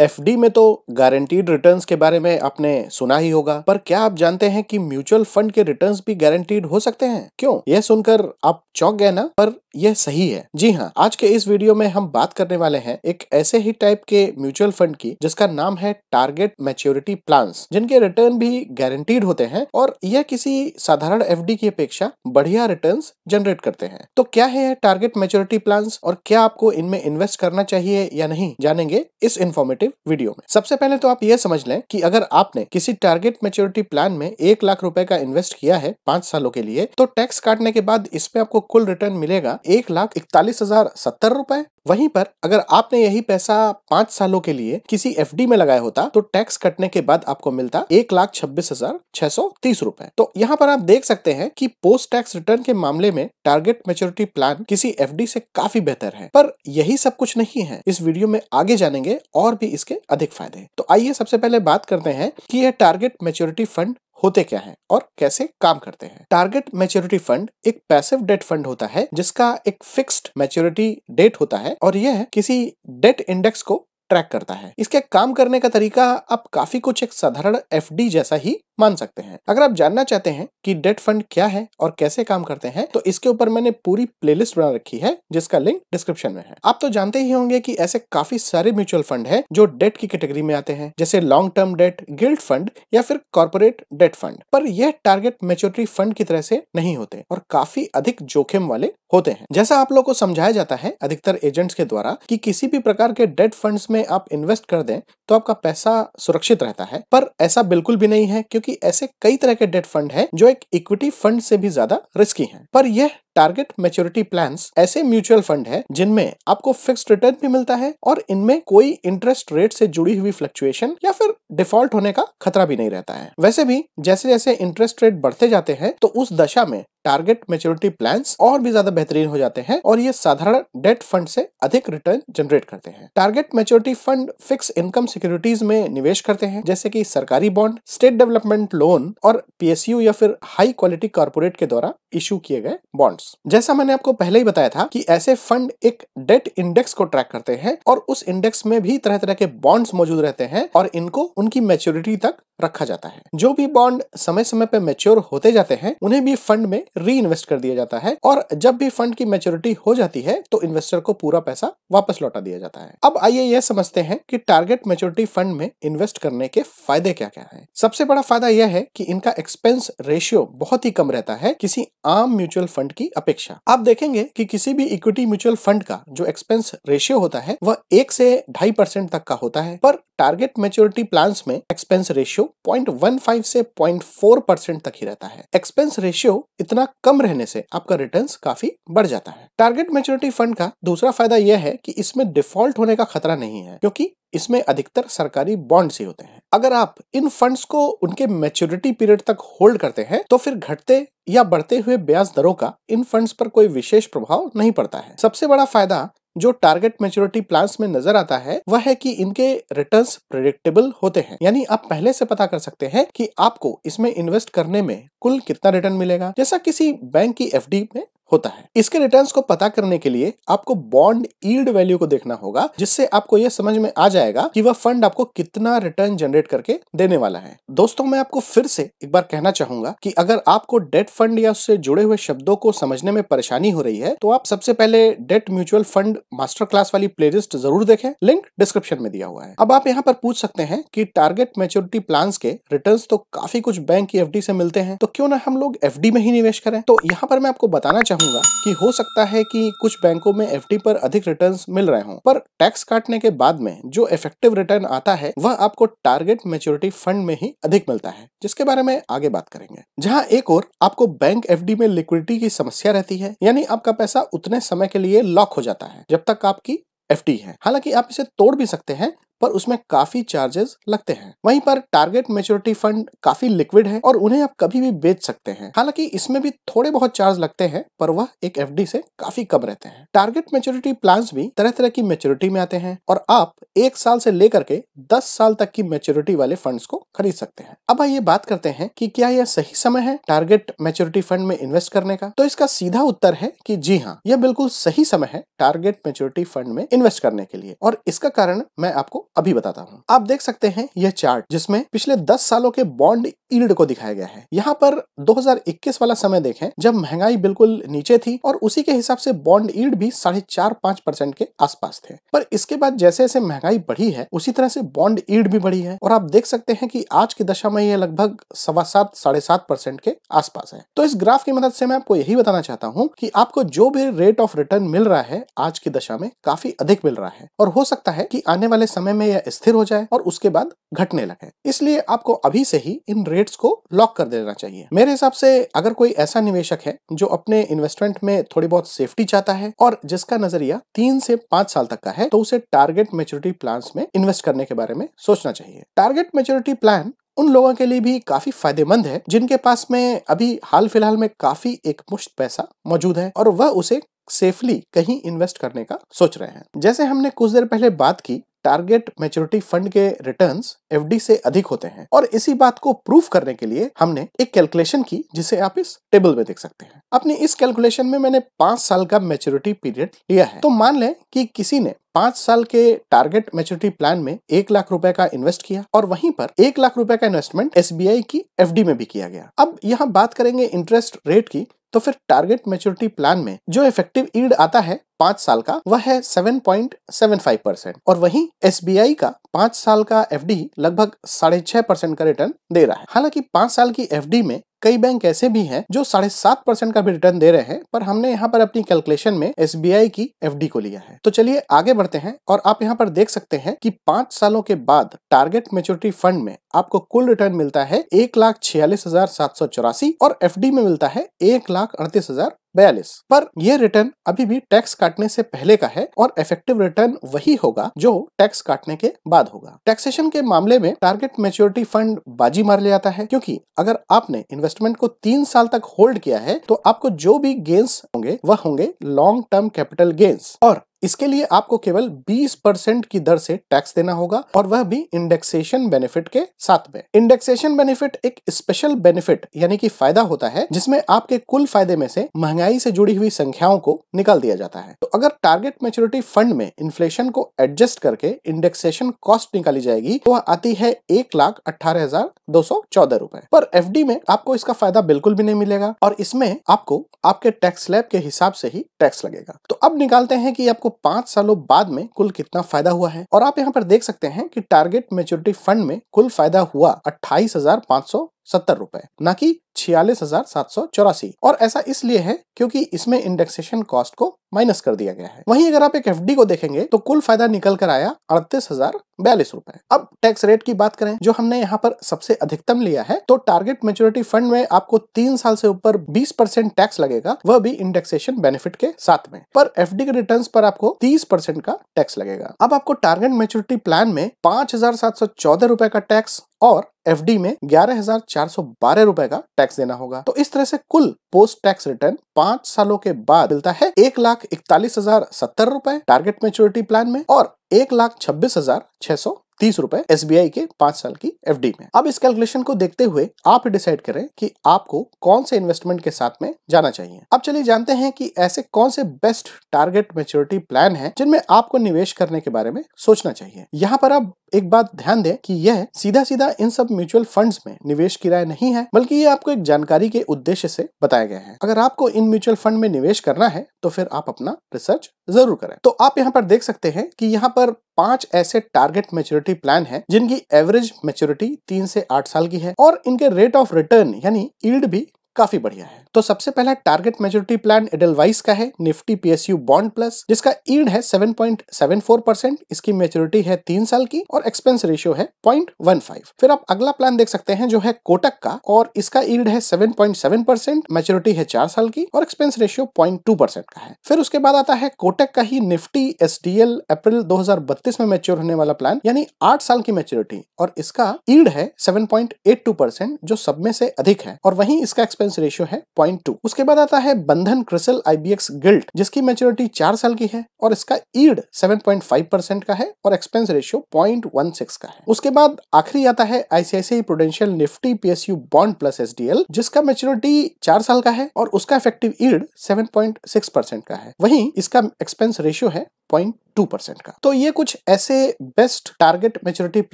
FD में तो guaranteed returns के बारे में आपने सुना ही होगा, पर क्या आप जानते हैं कि म्यूचुअल फंड के रिटर्न्स भी गारंटीड हो सकते हैं? क्यों? यह सुनकर आप चौंक गए ना, पर यह सही है। जी हाँ, आज के इस वीडियो में हम बात करने वाले हैं एक ऐसे ही टाइप के म्यूचुअल फंड की जिसका नाम है टारगेट मैच्योरिटी प्लान्स, जिनके रिटर्न भी गारंटीड होते हैं और यह किसी साधारण एफडी की अपेक्षा बढ़िया रिटर्न्स जनरेट करते हैं। तो क्या है टारगेट मैच्योरिटी प्लान्स और क्या आपको इनमें इन्वेस्ट करना चाहिए या नहीं, जानेंगे इस इन्फॉर्मेटिव वीडियो में। सबसे पहले तो आप यह समझ लें कि अगर आपने किसी टारगेट मैच्योरिटी प्लान में 1 लाख रुपए का इन्वेस्ट किया है 5 सालों के लिए, तो टैक्स काटने के बाद इसमें आपको कुल रिटर्न मिलेगा 1,41,070 रुपए। वहीं पर अगर आपने यही पैसा 5 सालों के लिए किसी एफडी में लगाया होता तो टैक्स कटने के बाद आपको मिलता 1,26,630 रुपए। तो यहाँ पर आप देख सकते हैं कि पोस्ट टैक्स रिटर्न के मामले में टारगेट मैच्योरिटी प्लान किसी एफडी से काफी बेहतर है। पर यही सब कुछ नहीं है, इस वीडियो में आगे जानेंगे और भी इसके अधिक फायदे। तो आइए सबसे पहले बात करते हैं कि यह टारगेट मैच्योरिटी फंड होते क्या हैं और कैसे काम करते हैं। टारगेट मैच्योरिटी फंड एक पैसिव डेट फंड होता है जिसका एक फिक्स्ड मैच्योरिटी डेट होता है और यह किसी डेट इंडेक्स को ट्रैक करता है। इसके काम करने का तरीका आप काफी कुछ एक साधारण एफडी जैसा ही मान सकते हैं। अगर आप जानना चाहते हैं कि डेट फंड क्या है और कैसे काम करते हैं, तो इसके ऊपर मैंने पूरी प्लेलिस्ट बना रखी है जिसका लिंक डिस्क्रिप्शन में है। आप तो जानते ही होंगे कि ऐसे काफी सारे म्यूचुअल फंड हैं जो डेट की कैटेगरी में आते हैं, जैसे long term debt, gilt fund या फिर कॉर्पोरेट डेट फंड। पर यह टारगेट मैच्योरिटी फंड की तरह से नहीं होते और काफी अधिक जोखिम वाले होते हैं। जैसा आप लोग को समझाया जाता है अधिकतर एजेंट्स के द्वारा कि किसी भी प्रकार के डेट फंड में आप इन्वेस्ट कर दें तो आपका पैसा सुरक्षित रहता है, पर ऐसा बिल्कुल भी नहीं है क्योंकि ऐसे कई तरह के डेट फंड हैं जो एक इक्विटी फंड से भी ज्यादा रिस्की हैं। पर यह टारगेट मैच्योरिटी प्लान्स ऐसे म्यूचुअल फंड है जिनमें आपको फिक्स्ड रिटर्न भी मिलता है और इनमें कोई इंटरेस्ट रेट से जुड़ी हुई फ्लक्चुएशन या फिर डिफॉल्ट होने का खतरा भी नहीं रहता है। वैसे भी जैसे जैसे इंटरेस्ट रेट बढ़ते जाते हैं तो उस दशा में टारगेट मैच्योरिटी प्लान्स और भी ज्यादा बेहतरीन हो जाते हैं और ये साधारण डेट फंड से अधिक रिटर्न जनरेट करते हैं। Target maturity fund fix income securities में निवेश करते हैं, जैसे कि सरकारी बॉन्ड, स्टेट डेवलपमेंट लोन और पीएसयू या फिर हाई क्वालिटी कॉर्पोरेट के द्वारा इश्यू किए गए बॉन्ड्स। जैसा मैंने आपको पहले ही बताया था कि ऐसे फंड एक डेट इंडेक्स को ट्रैक करते हैं और उस इंडेक्स में भी तरह तरह के बॉन्ड्स मौजूद रहते हैं और इनको उनकी मैच्योरिटी तक रखा जाता है। जो भी बॉन्ड समय समय पर मैच्योर होते जाते हैं उन्हें भी फंड में री इन्वेस्ट कर दिया जाता है और जब भी फंड की मैच्योरिटी हो जाती है तो इन्वेस्टर को पूरा पैसा वापस लौटा दिया जाता है। अब आइए यह समझते हैं कि टारगेट मैच्योरिटी फंड में इन्वेस्ट करने के फायदे क्या क्या हैं। सबसे बड़ा फायदा यह है कि इनका एक्सपेंस रेशियो बहुत ही कम रहता है किसी आम म्यूचुअल फंड की अपेक्षा। आप देखेंगे कि किसी भी इक्विटी म्यूचुअल फंड का जो एक्सपेंस रेशियो होता है वह 1 से 2.5% तक का होता है, पर टारगेट मैच्योरिटी प्लान्स में एक्सपेंस रेशियो 0.15 से 0.4% तक ही रहता है। एक्सपेंस रेशियो इतना कम रहने से आपका रिटर्न्स काफी बढ़ जाता है। टारगेट मैच्योरिटी फंड का दूसरा फायदा यह है कि इसमें डिफॉल्ट होने का खतरा नहीं है क्योंकि इसमें अधिकतर सरकारी बॉन्ड्स ही होते हैं। अगर आप इन फंड्स को उनके मैच्योरिटी पीरियड तक होल्ड करते हैं तो फिर घटते या बढ़ते हुए ब्याज दरों का इन फंड्स पर कोई विशेष प्रभाव नहीं पड़ता है। सबसे बड़ा फायदा जो टारगेट मैच्योरिटी प्लान्स में नजर आता है वह है कि इनके रिटर्न्स प्रेडिक्टेबल होते हैं, यानी आप पहले से पता कर सकते हैं कि आपको इसमें इन्वेस्ट करने में कुल कितना रिटर्न मिलेगा, जैसा किसी बैंक की एफडी में होता है। इसके रिटर्न्स को पता करने के लिए आपको बॉन्ड यील्ड वैल्यू को देखना होगा, जिससे आपको यह समझ में आ जाएगा कि वह फंड आपको कितना रिटर्न जनरेट करके देने वाला है। दोस्तों, मैं आपको फिर से एक बार कहना चाहूंगा कि अगर आपको डेट फंड या उससे जुड़े हुए शब्दों को समझने में परेशानी हो रही है तो आप सबसे पहले debt mutual fund master class वाली प्लेलिस्ट जरूर देखें, लिंक डिस्क्रिप्शन में दिया हुआ है। अब आप यहाँ पर पूछ सकते हैं कि टारगेट मैच्योरिटी प्लान्स के रिटर्न्स तो काफी कुछ बैंक की एफडी से मिलते हैं, तो क्यों ना हम लोग एफडी में ही निवेश करें? तो यहाँ पर मैं आपको बताना चाहूंगा कि हो सकता है कि कुछ बैंकों में एफडी पर अधिक रिटर्न्स मिल रहे हों, पर टैक्स काटने के बाद में जो इफेक्टिव रिटर्न आता है वह आपको टारगेट मैच्योरिटी फंड में ही अधिक मिलता है, जिसके बारे में आगे बात करेंगे। जहां एक और आपको बैंक एफडी में लिक्विडिटी की समस्या रहती है, यानी आपका पैसा उतने समय के लिए लॉक हो जाता है जब तक आपकी एफडी है। हालांकि आप इसे तोड़ भी सकते हैं पर उसमें काफी चार्जेस लगते हैं। वहीं पर टारगेट मैच्योरिटी फंड काफी लिक्विड है और उन्हें आप कभी भी बेच सकते हैं। हालांकि इसमें भी थोड़े बहुत चार्ज लगते हैं पर वह एक एफडी से काफी कम रहते हैं। टारगेट मैच्योरिटी प्लान्स भी तरह तरह की मैच्योरिटी में आते हैं और आप 1 साल से लेकर के 10 साल तक की मैच्योरिटी वाले फंड्स को खरीद सकते हैं। अब आइए बात करते हैं कि क्या यह सही समय है टारगेट मैच्योरिटी फंड में इन्वेस्ट करने का? तो इसका सीधा उत्तर है कि जी हाँ, यह बिल्कुल सही समय है टारगेट मैच्योरिटी फंड में इन्वेस्ट करने के लिए और इसका कारण मैं आपको अभी बताता हूँ। आप देख सकते हैं यह चार्ट जिसमें पिछले 10 सालों के बॉन्ड यील्ड को दिखाया गया है। यहाँ पर 2021 वाला समय देखें जब महंगाई बिल्कुल नीचे थी और उसी के हिसाब से बॉन्ड यील्ड भी 4.5-5% के आसपास थे। पर इसके बाद जैसे जैसे महंगाई बढ़ी है उसी तरह से बॉन्ड यील्ड भी बढ़ी है और आप देख सकते हैं कि आज की दशा में यह लगभग 7.25-7.5% के आसपास है। तो इस ग्राफ की मदद से मैं आपको यही बताना चाहता हूँ कि आपको जो भी रेट ऑफ रिटर्न मिल रहा है आज की दशा में काफी अधिक मिल रहा है और हो सकता है कि आने वाले समय में यह स्थिर हो जाए और उसके बाद घटने लगे। इसलिए आपको अभी से ही इन रेट्स को लॉक कर देना चाहिए। मेरे हिसाब से अगर कोई ऐसा निवेशक है जो अपने इन्वेस्टमेंट में थोड़ी बहुत सेफ्टी चाहता है और जिसका नजरिया 3 से 5 साल तक का है तो उसे टारगेट मैच्योरिटी प्लान्स में इन्वेस्ट करने के बारे में सोचना चाहिए। टारगेट मैच्योरिटी प्लान उन लोगों के लिए भी काफी फायदेमंद है जिनके पास में अभी हाल फिलहाल में काफी एकमुश्त पैसा मौजूद है और वह उसे सेफली कहीं इन्वेस्ट करने का सोच रहे हैं। जैसे हमने कुछ देर पहले बात की, टारगेट मैच्योरिटी फंड के रिटर्न्स एफडी से अधिक होते हैं और इसी बात को प्रूफ करने के लिए हमने एक कैलकुलेशन की जिसे आप इस टेबल में देख सकते हैं। अपनी इस कैलकुलेशन में मैंने 5 साल का मैच्योरिटी पीरियड लिया है। तो मान लें कि किसी ने 5 साल के टारगेट मैच्योरिटी प्लान में 1 लाख रुपए का इन्वेस्ट किया और वहीं पर 1 लाख रुपए का इन्वेस्टमेंट SBI की FD में भी किया गया। अब यहाँ बात करेंगे इंटरेस्ट रेट की, तो फिर टारगेट मैच्योरिटी प्लान में जो इफेक्टिव यील्ड आता है 5 साल का वह है 7.75% और वहीं SBI का 5 साल का FD लगभग 6.5% का रिटर्न दे रहा है। हालांकि 5 साल की FD में कई बैंक ऐसे भी हैं जो 7.5% का भी रिटर्न दे रहे हैं, पर हमने यहाँ पर अपनी कैलकुलेशन में SBI की FD को लिया है। तो चलिए आगे बढ़ते हैं और आप यहाँ पर देख सकते हैं कि 5 सालों के बाद टारगेट मैच्योरिटी फंड में आपको कुल रिटर्न मिलता है 1,46,784 और FD में मिलता है 1,38,042। पर यह रिटर्न अभी भी टैक्स काटने से पहले का है और इफेक्टिव रिटर्न वही होगा जो टैक्स काटने के बाद होगा। टैक्सेशन के मामले में टारगेट मैच्योरिटी फंड बाजी मार ले जाता है क्योंकि अगर आपने इन्वेस्टमेंट को 3 साल तक होल्ड किया है तो आपको जो भी गेन्स होंगे वह होंगे लॉन्ग टर्म कैपिटल गेन्स और इसके लिए आपको केवल 20% की दर से टैक्स देना होगा और वह भी इंडेक्सेशन बेनिफिट के साथ में। इंडेक्सेशन बेनिफिट एक स्पेशल बेनिफिट यानी कि फायदा होता है जिसमें आपके कुल फायदे में से महंगाई से जुड़ी हुई संख्याओं को निकाल दिया जाता है। तो अगर टारगेट मैच्योरिटी फंड में इन्फ्लेशन को एडजस्ट करके इंडेक्सेशन कॉस्ट निकाली जाएगी तो वह आती है 1,18,214 रुपए। पर FD में आपको इसका फायदा बिल्कुल भी नहीं मिलेगा और इसमें आपको आपके टैक्स स्लैब के हिसाब से ही टैक्स लगेगा। तो अब निकालते हैं कि आपको 5 सालों बाद में कुल कितना फायदा हुआ है और आप यहाँ पर देख सकते हैं कि टारगेट मैच्योरिटी फंड में कुल फायदा हुआ 28,570 रुपए, ना कि 46,784। और ऐसा इसलिए है क्योंकि इसमें इंडेक्सेशन कॉस्ट को माइनस कर दिया गया है। वहीं अगर आप एक FD को देखेंगे तो कुल फायदा निकल कर आया 38,042 रुपए। अब टैक्स रेट की बात करें जो हमने यहाँ पर सबसे अधिकतम लिया है तो टारगेट मैच्योरिटी फंड में आपको 3 साल से ऊपर 20% टैक्स लगेगा, वह भी इंडेक्सेशन बेनिफिट के साथ में। पर FD के रिटर्न पर आपको 30% का टैक्स लगेगा। अब आपको टारगेट मैच्योरिटी प्लान में 5,714 रुपए का टैक्स और FD में 11,412 रुपए का टैक्स देना होगा। तो इस तरह से कुल पोस्ट टैक्स रिटर्न 5 सालों के बाद मिलता है 1,41,070 रुपए टारगेट मैच्योरिटी प्लान में और 1,26,630 रुपए SBI के 5 साल की FD में। अब इस कैलकुलेशन को देखते हुए आप डिसाइड करें कि आपको कौन से इन्वेस्टमेंट के साथ में जाना चाहिए। अब चलिए जानते हैं कि ऐसे कौन से बेस्ट टारगेट मैच्योरिटी प्लान हैं जिनमें आपको निवेश करने के बारे में सोचना चाहिए। यहाँ पर अब एक बात ध्यान दें कि यह सीधा सीधा इन सब म्यूचुअल फंड्स में निवेश की राय नहीं है, बल्कि ये आपको एक जानकारी के उद्देश्य से बताया गया है। अगर आपको इन म्यूचुअल फंड में निवेश करना है तो फिर आप अपना रिसर्च जरूर करें। तो आप यहाँ पर देख सकते हैं कि यहाँ पर 5 ऐसे टारगेट मैच्योरिटी प्लान हैं जिनकी एवरेज मैच्योरिटी 3 से 8 साल की है और इनके रेट ऑफ रिटर्न यानी यील्ड भी काफी बढ़िया है। तो सबसे पहला टारगेट मैच्योरिटी प्लान एडलवाइस का है निफ्टी PSU बॉन्ड प्लस, जिसका यील्ड है 7.74%, इसकी मैच्योरिटी है 3 साल की और एक्सपेंस रेशियो है 0.15। फिर आप अगला प्लान देख सकते हैं जो है कोटक का और इसका यील्ड है 7.7%, मैच्योरिटी है 4 साल की और एक्सपेंस रेशियो 0.2% का है। फिर उसके बाद आता है कोटक का ही निफ्टी SDL अप्रैल 2032 में मैच्योर होने वाला प्लान यानी 8 साल की मैच्योरिटी और इसका यील्ड है 7.82% जो सब में से अधिक है और वहीं इसका रेशियो है 0.2। उसके बाद आता है बंधन क्रिसल IBX गिल्ट जिसकी मैच्योरिटी 4 साल की है और इसका यील्ड 7.5% का है और एक्सपेंस रेशियो 0.16 का है। उसके बाद आखिरी आता है ICICI Prudential Nifty PSU bond plus SDL जिसका मैच्योरिटी 4 साल का है और उसका इफेक्टिव यील्ड 7.6% का है, वहीं इसका एक्सपेंस रेशियो है 6.2% का। तो ये कुछ ऐसे बेस्ट टारगेट मैच्योरिटी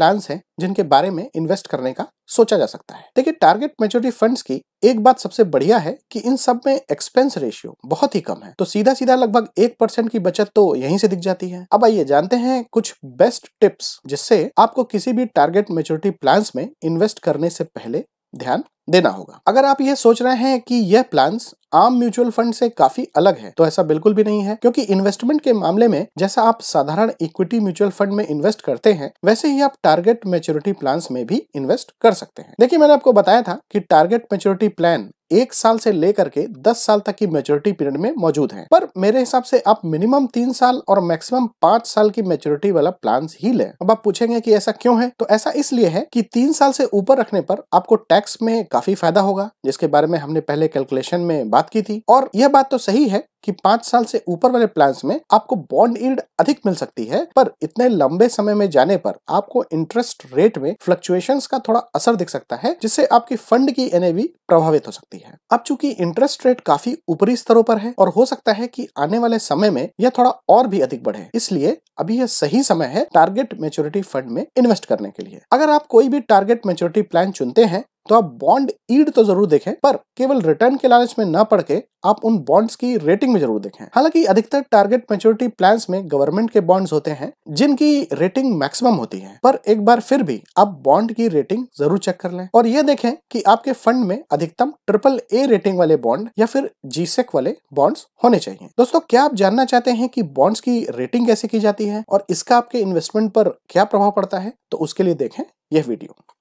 प्लान्स हैं जिनके बारे में इन्वेस्ट करने का सोचा जा सकता है। देखिए, टारगेट मैच्योरिटी फंड्स की एक बात सबसे बढ़िया है कि इन सब में एक्सपेंस रेशियो बहुत ही कम है, तो सीधा सीधा लगभग 1% की बचत तो यहीं से दिख जाती है। अब आइए जानते हैं कुछ बेस्ट टिप्स जिससे आपको किसी भी टारगेट मैच्योरिटी प्लान्स में इन्वेस्ट करने से पहले ध्यान देना होगा। अगर आप ये सोच रहे हैं कि यह प्लान्स आम म्यूचुअल फंड से काफी अलग है, तो ऐसा बिल्कुल भी नहीं है, क्योंकि इन्वेस्टमेंट के मामले में जैसा आप साधारण इक्विटी म्यूचुअल फंड में इन्वेस्ट करते हैं, वैसे ही आप टारगेट मैच्योरिटी प्लान्स में भी इन्वेस्ट कर सकते हैं। देखिए, मैंने आपको बताया था कि टारगेट मैच्योरिटी प्लान 1 साल से लेकर के 10 साल तक की मैच्योरिटी पीरियड में मौजूद है, पर मेरे हिसाब से आप मिनिमम 3 साल और मैक्सिमम 5 साल की मैच्योरिटी वाला प्लान्स ही लें। अब आप पूछेंगे कि ऐसा क्यों है, तो ऐसा इसलिए है कि 3 साल से ऊपर रखने पर आपको टैक्स में काफी फायदा होगा, जिसके बारे में हमने पहले कैलकुलेशन में बात की थी। और यह बात तो सही है कि 5 साल से ऊपर वाले प्लान्स में आपको बॉन्ड यील्ड अधिक मिल सकती है, पर इतने लंबे समय में जाने पर आपको इंटरेस्ट रेट में फ्लक्चुएशंस का थोड़ा असर दिख सकता है, जिससे आपकी फंड की एनएवी प्रभावित हो सकती है। अब चूंकि इंटरेस्ट रेट काफी ऊपरी स्तरों पर है और हो सकता है कि आने वाले समय में यह थोड़ा और भी अधिक बढ़े, इसलिए अभी यह सही समय है टारगेट मैच्योरिटी फंड में इन्वेस्ट करने के लिए। अगर आप कोई भी टारगेट मैच्योरिटी प्लान चुनते हैं तो आप बॉन्ड यील्ड तो जरूर देखें, पर केवल रिटर्न के लालच में न पड़ के आप उन बॉन्ड्स की रेटिंग में जरूर देखें। हालांकि अधिकतर टारगेट मैच्योरिटी प्लान्स में गवर्नमेंट के बॉन्ड्स होते हैं जिनकी रेटिंग मैक्सिमम होती है, पर एक बार फिर भी आप बॉन्ड की रेटिंग जरूर चेक कर लें और यह देखें कि आपके फंड में अधिकतम AAA रेटिंग वाले बॉन्ड या फिर GSEC वाले बॉन्ड्स होने चाहिए। दोस्तों, क्या आप जानना चाहते हैं कि बॉन्ड्स की रेटिंग कैसे की जाती है और इसका आपके इन्वेस्टमेंट पर क्या प्रभाव पड़ता है? तो उसके लिए देखें यह वीडियो।